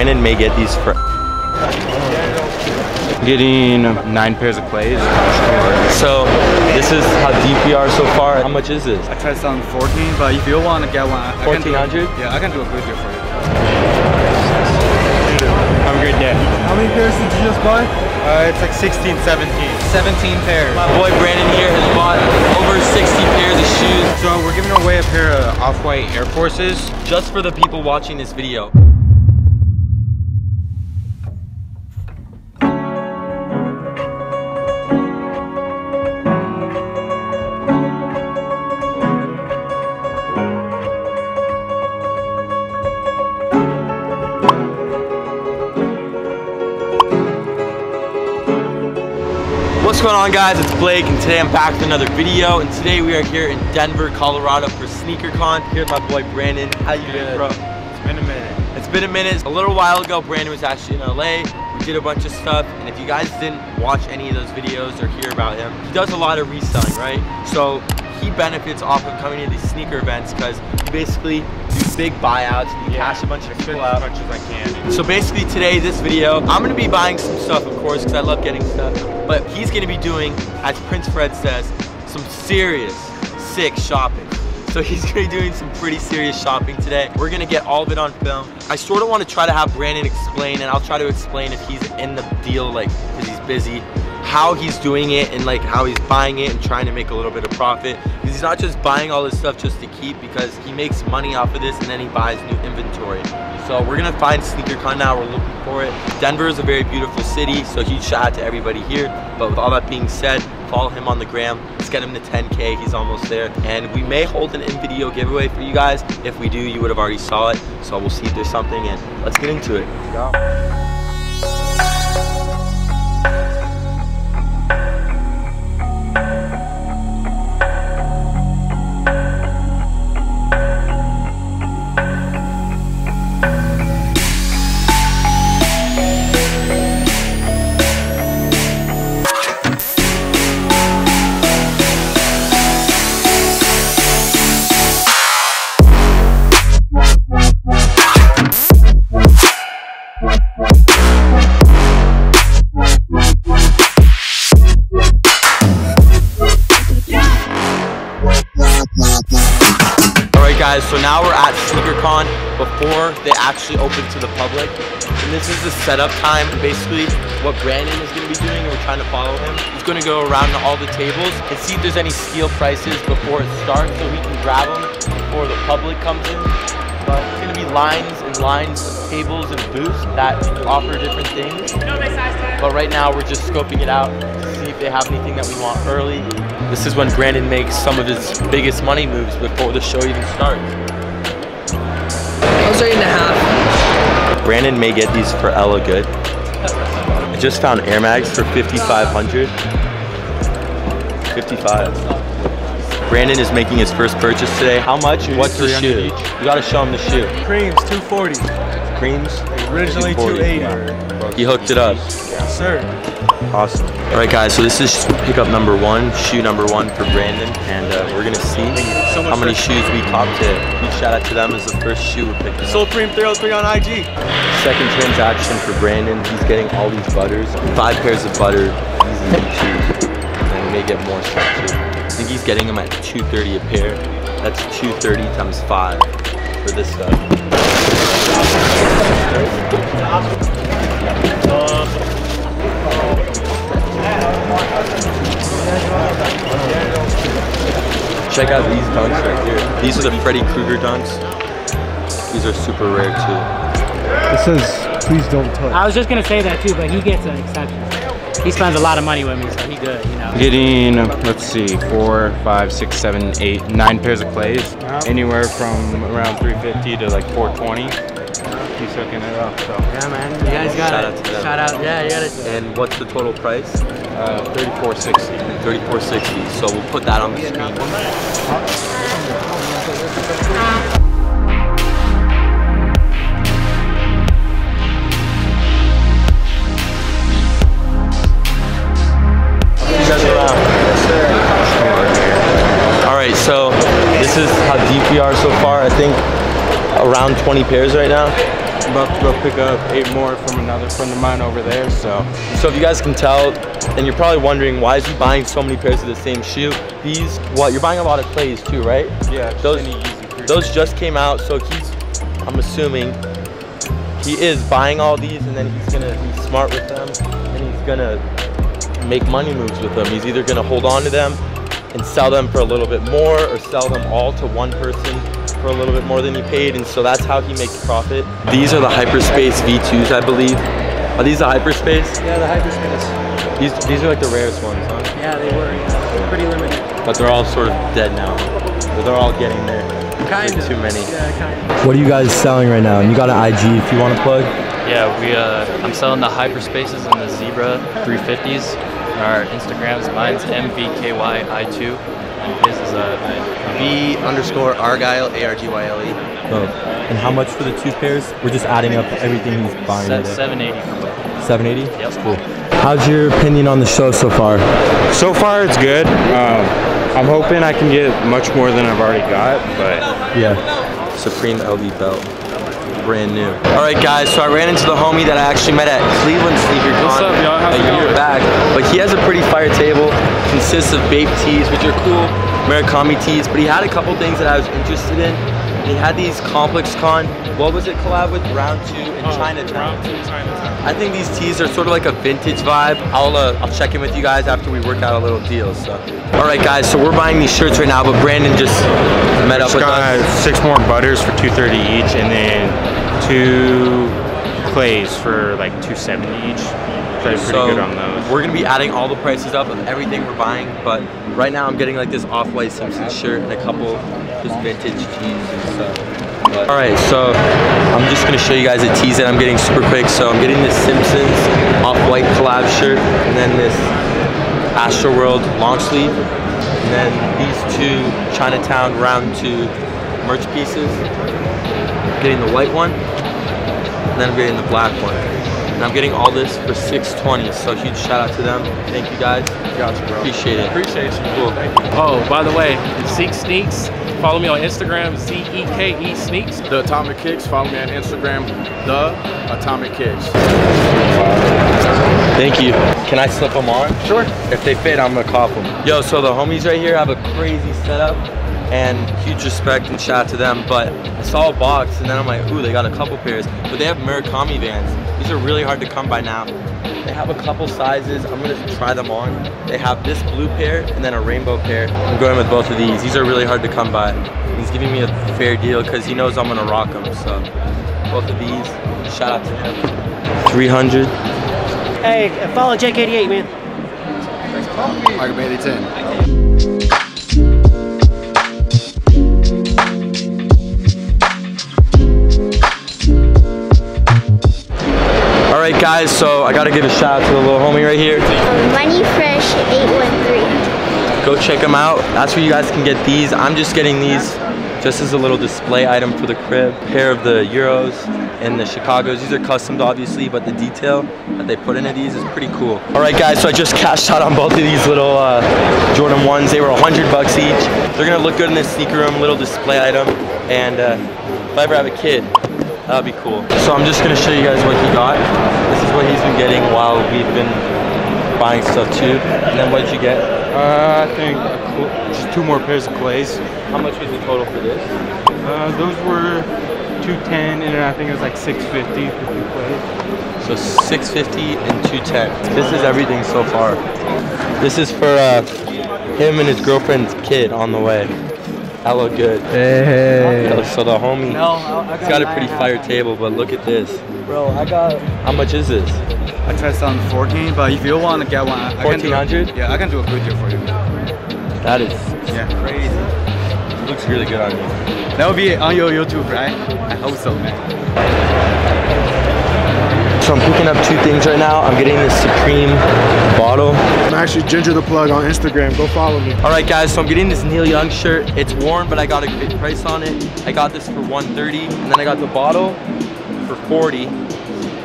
Brandon may get these for getting 9 pairs of clays. So this is how deep we are so far. How much is this? I tried selling 14, but if you want to get one, 1400. Yeah, I can do a good deal for you. Have a great day. How many pairs did you just buy? It's like 16, 17. 17 pairs. My boy Brandon here has bought over 60 pairs of shoes. So we're giving away a pair of off-white Air Forces just for the people watching this video. What's going on, guys? It's Blake, and today I'm back with another video. And today we are here in Denver, Colorado for SneakerCon. Here's my boy Brandon. How you doing, bro? It's been a minute. It's been a minute. A little while ago, Brandon was actually in LA. We did a bunch of stuff, and if you guys didn't watch any of those videos or hear about him, he does a lot of reselling, right? So he benefits off of coming to these sneaker events because you basically do big buyouts and you cash a bunch of people out. As much as I can. So basically today, this video, I'm gonna be buying some stuff, of course, because I love getting stuff. But he's gonna be doing, as Prince Fred says, some serious, sick shopping. So he's gonna be doing some pretty serious shopping today. We're gonna get all of it on film. I sort of wanna try to have Brandon explain, and I'll try to explain if he's in the deal, like, because he's busy, how he's doing it and like how he's buying it and trying to make a little bit of profit. Because he's not just buying all this stuff just to keep, because he makes money off of this and then he buys new inventory. So we're gonna find SneakerCon now, we're looking for it. Denver is a very beautiful city, so huge shout out to everybody here. But with all that being said, follow him on the gram. Let's get him to 10K, he's almost there. And we may hold an in-video giveaway for you guys. If we do, you would have already saw it. So we'll see if there's something, and let's get into it. Let's go. So now we're at SneakerCon before they actually open to the public. And this is the setup time. Basically what Brandon is gonna be doing, and we're trying to follow him. He's gonna go around to all the tables and see if there's any steal prices before it starts so we can grab them before the public comes in. But it's gonna be lines and lines of tables and booths that offer different things. But right now we're just scoping it out to see if they have anything that we want early. This is when Brandon makes some of his biggest money moves before the show even starts. I was 8.5. Brandon may get these for Ella good. I just found Air Mags for 5,500. 55. Brandon is making his first purchase today. How much? What's the shoe? You gotta show him the shoe. Creams, 240. Creams? Originally 280. He hooked it up. Yes, sir. Awesome. All right, guys, so this is pickup number one, shoe number one for Brandon, and we're gonna see how many shoes we popped today. Huge shout out to them as the first shoe we picked up. Supreme 303 on IG. Second transaction for Brandon. He's getting all these butters. 5 pairs of butter, easy shoes, and we may get more stuff too. I think he's getting them at 230 a pair. That's 230 times 5 for this stuff. Check out these dunks right here. These are the Freddy Krueger dunks. These are super rare too. It says, please don't touch. I was just gonna say that too, but he gets an exception. He spends a lot of money with me, so he good, you know. Getting, let's see, 4, 5, 6, 7, 8, 9 pairs of clays. Anywhere from around 350 to like 420. He's hooking it up, so. Yeah, man. You guys got shout it. Out to them. Shout out. Yeah, you got it. And what's the total price? 3460. 3460. So we'll put that on the screen. All right, so this is how deep we are so far. I think around 20 pairs right now. about to go pick up 8 more from another friend of mine over there. So if you guys can tell, and you're probably wondering, why is he buying so many pairs of the same shoe? These, well, you're buying a lot of clays too, right? Yeah, those just came out, so he's, I'm assuming, he is buying all these, and then he's gonna be smart with them, and he's gonna make money moves with them. He's either gonna hold on to them and sell them for a little bit more, or sell them all to one person for a little bit more than he paid, and so that's how he makes profit. These are the Hyperspace V2s, I believe. Are these the Hyperspace? Yeah, the Hyperspace. These are like the rarest ones, huh? Yeah, they were, yeah. Pretty limited. But they're all sort of dead now. They're all getting there. Kind of. Too many. Yeah, kind of. What are you guys selling right now? You got an IG if you want to plug? Yeah, I'm selling the Hyperspaces and the Zebra 350s. Our Instagrams, mine's mvkyi2, and his is v_Argyle, A-R-G-Y-L-E. Oh. And how much for the two pairs? We're just adding up everything he's buying. $780. $780? Yep. Cool. How's your opinion on the show so far? So far, it's good. I'm hoping I can get much more than I've already got, but yeah. Supreme LV belt. Brand new. All right, guys. So I ran into the homie that I actually met at Cleveland SneakerCon a year back. But he has a pretty fire table. Consists of Bape tees, which are cool, Murakami tees. But he had a couple things that I was interested in. He had these ComplexCon. What was it collab with? Round 2 in Chinatown. Round 2 in Chinatown. I think these tees are sort of like a vintage vibe. I'll check in with you guys after we work out a little deal. So. All right, guys. So we're buying these shirts right now. But Brandon just met up with us. Got 6 more butters for $2.30 each, and then 2 clays for like $2.70 each. So pretty good on those. We're gonna be adding all the prices up of everything we're buying, but right now I'm getting like this off-white Simpsons shirt and a couple just vintage tees and stuff. But, all right, so I'm just gonna show you guys the tees that I'm getting super quick. So I'm getting this Simpsons off-white collab shirt, and then this Astroworld long sleeve, and then these 2 Chinatown Round 2 merch pieces. Getting the white one, and then I'm getting the black one. And I'm getting all this for $6.20, so huge shout out to them. Thank you guys. Gotcha, bro. Appreciate it. Appreciate you. Cool. Thank you. Oh, by the way, Zeke Sneaks, follow me on Instagram, ZEKE Sneaks. The Atomic Kicks, follow me on Instagram, The Atomic Kicks. Thank you. Can I slip them on? Sure. If they fit, I'm gonna cop them. Yo, so the homies right here have a crazy setup, and huge respect and shout out to them. But I saw a box, and then I'm like, ooh, they got a couple pairs. But they have Murakami vans. These are really hard to come by now. They have a couple sizes. I'm gonna try them on. They have this blue pair and then a rainbow pair. I'm going with both of these. These are really hard to come by. He's giving me a fair deal because he knows I'm gonna rock them. So both of these, shout out to him. 300. Hey, follow JK88, man. Thanks, Paul. Mark Bailey 10. Alright guys, so I gotta give a shout out to the little homie right here. Money Fresh 813. Go check them out. That's where you guys can get these. I'm just getting these just as a little display item for the crib. A pair of the Euros and the Chicagos. These are customed obviously, but the detail that they put into these is pretty cool. Alright guys, so I just cashed out on both of these little Jordan 1s. They were $100 each. They're gonna look good in this sneaker room, little display item. And if I ever have a kid, that'd be cool. So I'm just gonna show you guys what he got. This is what he's been getting while we've been buying stuff too. And then what did you get? I think just 2 more pairs of clays. How much was the total for this? Those were $210, and I think it was like $650 for 2 clays. So $650 and $210. This is everything so far. This is for him and his girlfriend's kid on the way. That look good. Hey. So the homie, he's got a pretty fire table, but look at this. Bro, I got... How much is this? I tried selling 14, but if you want to get one, I can do... 1400? Yeah, I can do a good deal for you. That is... Yeah, crazy. It looks really good on you. That will be on your YouTube, right? I hope so, man. So I'm picking up 2 things right now. I'm getting this Supreme bottle. I'm actually Ginger the Plug on Instagram. Go follow me. All right, guys. So I'm getting this Neil Young shirt. It's worn, but I got a good price on it. I got this for $130, and then I got the bottle for $40.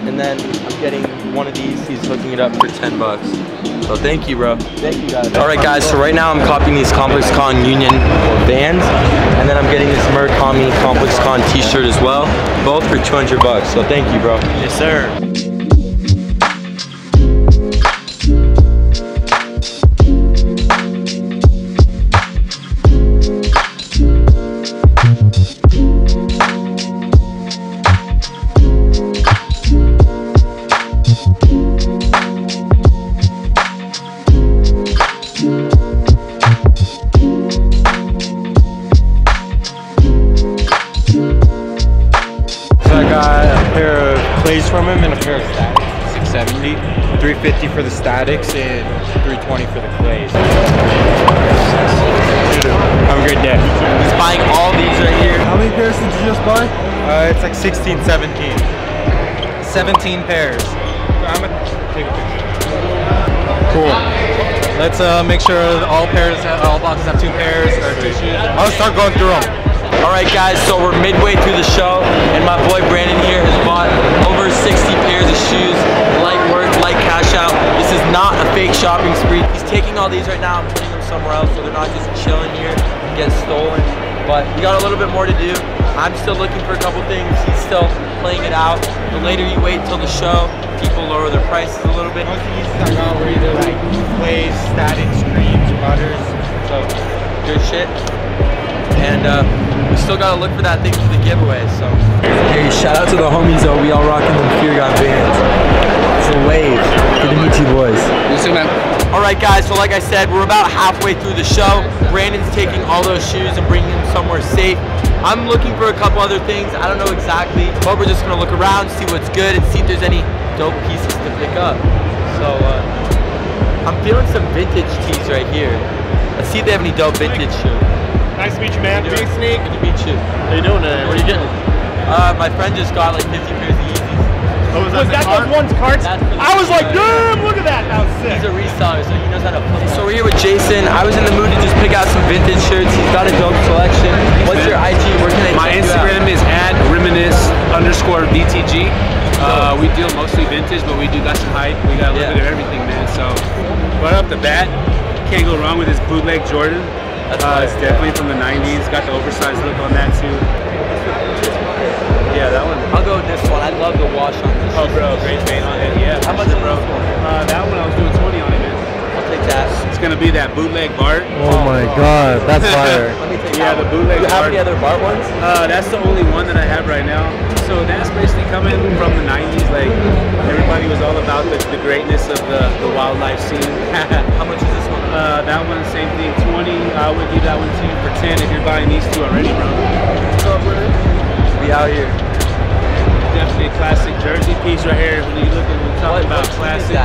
And then I'm getting one of these. He's hooking it up for 10 bucks. So thank you, bro. Thank you, guys. All right, guys. So right now I'm copying these ComplexCon Union vans. And then I'm getting this Murakami ComplexCon t-shirt as well. Both for 200 bucks. So thank you, bro. Yes, sir. From him in a pair of statics, 670, 350 for the statics, and 320 for the clays. Have a great day. He's buying all these right here. How many pairs did you just buy? It's like 16, 17. 17 pairs. I'm gonna take a picture. Cool. Let's make sure all pairs, all boxes have two pairs. I'll start going through them. Alright guys, so we're midway through the show and my boy Brandon here has bought over 60 pairs of shoes, light work, light cash out. This is not a fake shopping spree. He's taking all these right now and putting them somewhere else so they're not just chilling here and get stolen. But we got a little bit more to do. I'm still looking for a couple things. He's still playing it out. The later you wait till the show, people lower their prices a little bit. Most of these I got were either like plays, statics, creams, butters, so good shit. And we still gotta look for that thing for the giveaway, so. Hey, shout out to the homies though. We all rocking the Fear God bands. It's a wave. Good to meet you boys. You too, man. Alright guys, so like I said, we're about halfway through the show. Brandon's taking all those shoes and bringing them somewhere safe. I'm looking for a couple other things. I don't know exactly, but we're just gonna look around, see what's good, and see if there's any dope pieces to pick up. So, I'm feeling some vintage tees right here. Let's see if they have any dope vintage shoes. Nice to meet you, man. Jake Sneaks. Good to meet you. How you doing today? What are you getting? My friend just got like 50 pairs of Yeezys. Oh, was that those ones carts? I was like, damn, look at that. That was sick. He's a reseller, so he knows how to play. So we're here with Jason. I was in the mood to just pick out some vintage shirts. He's got a dope selection. What's your IG? Where can I check you out? My Instagram is @reminisce_VTG. We deal mostly vintage, but we do got some hype. We got a little bit of everything, man. So right off the bat, can't go wrong with this bootleg Jordan. It's definitely from the 90s, got the oversized look on that too. Yeah, that one. I'll go with this one. I love the wash on this. Oh bro, great paint on it, yeah. How much is bro? That one I was doing 20 on it, man. I'll take that. It's gonna be that bootleg Bart. Oh my god, that's fire. Let me take that. Yeah, the bootleg Bart. Do you have any other Bart ones? That's the only one that I have right now. So that's basically coming from the 90s, like everybody was all about the greatness of the wildlife scene. How much is this one? That one, same thing, 20. I would give that one to you for 10 if you're buying these two already, bro. What's up, brother? We out here. Definitely a classic jersey piece right here. When you look at what we're talking about, classic.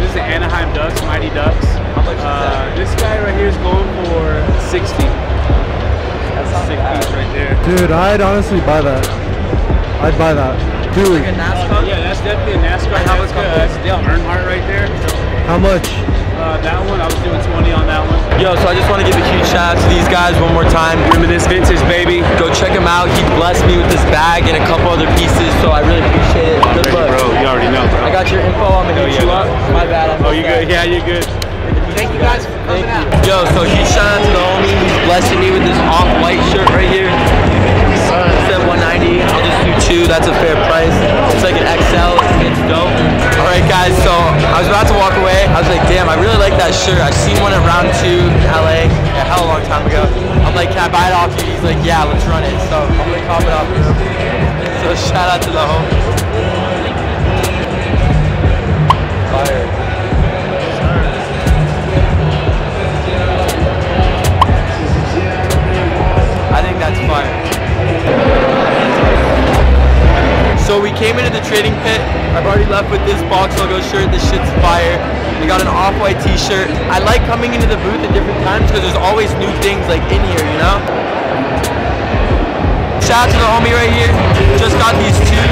This is the Anaheim Ducks, Mighty Ducks. How much is that? This guy right here is going for 60. That's a sick piece right there. Dude, I'd honestly buy that. I'd buy that. Dude. Like a NASCAR? Yeah, that's definitely a NASCAR. That's Dale Earnhardt right there. How much? That one, I was doing 20 on that one. Yo, so I just want to give a huge shout out to these guys one more time. Reminisce Vintage, baby. Go check them out. He blessed me with this bag and a couple other pieces, so I really appreciate it. Good luck. Bro, you already know, bro. I got your info on the hit you up. My bad. Oh, you good? Yeah, you good. Thank you guys for coming out. Yo, so huge shout out to the homie. He's blessing me with this off-white shirt right here. Instead of 190, I'll just do two. That's a fair price. It's like an XL. It's dope. All right, guys. So I was about to walk away. I was like, damn, I really like that shirt. I've seen one at Round 2 in LA a hell of a long time ago. I'm like, can I buy it off you? He's like, yeah, let's run it. So I'm gonna cop it off you. So shout out to the homies. Fire. I think that's fire. So we came into the trading pit. I've already left with this box logo shirt. This shit's fire. We got an off-white t-shirt. I like coming into the booth at different times because there's always new things like in here, you know? Shout out to the homie right here. Just got these two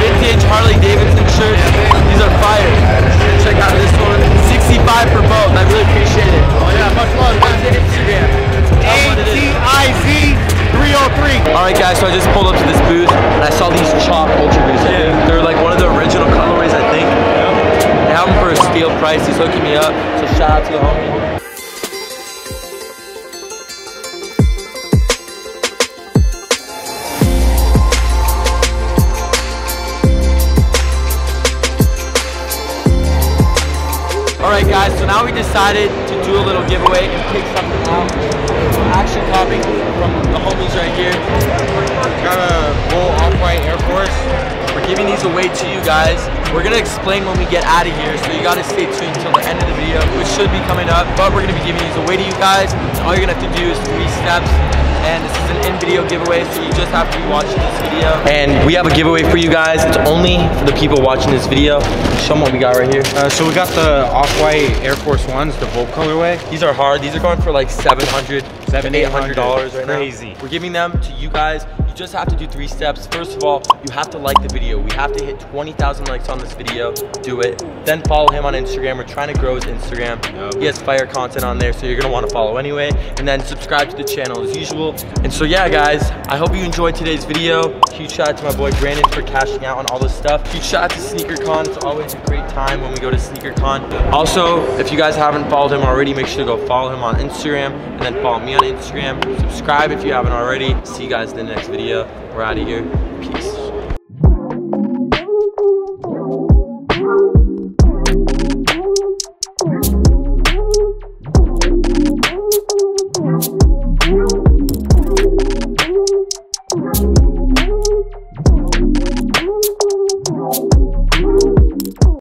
vintage Harley Davidson shirts. These are fire. Check out this one. 65 for both. I really appreciate it. Oh yeah, much love. That's it, Instagram. ATIZ303. Alright guys, so I just pulled up to this booth and I saw these Chop Ultra Boosts. Yeah. They're like one of the original colors. Christ, he's hooking me up. So shout out to the homie. Alright guys, so now we decided to do a little giveaway and pick something out. We're actually copying from the homies right here. Got a full off-white Air Force. We're giving these away to you guys. We're going to explain when we get out of here, so you got to stay tuned until the end of the video, which should be coming up. But we're going to be giving these away to you guys. All you're going to have to do is 3 steps. And this is an in-video giveaway, so you just have to be watching this video. And we have a giveaway for you guys. It's only for the people watching this video. Show them what we got right here. So we got the off-white Air Force 1s, the Volt colorway. These are hard. These are going for like $700 to $800 right now. Crazy. We're giving them to you guys. You just have to do 3 steps. First of all, you have to like the video. We have to hit 20,000 likes on this video. Do it. Then follow him on Instagram. We're trying to grow his Instagram. Nope. He has fire content on there, so you're gonna wanna follow anyway. And then subscribe to the channel as usual. And so yeah guys, I hope you enjoyed today's video. Huge shout out to my boy Brandon for cashing out on all this stuff. Huge shout out to SneakerCon. It's always a great time when we go to SneakerCon. Also, if you guys haven't followed him already, make sure to go follow him on Instagram and then follow me on Instagram. Subscribe if you haven't already. See you guys in the next video. We're out of here. Peace.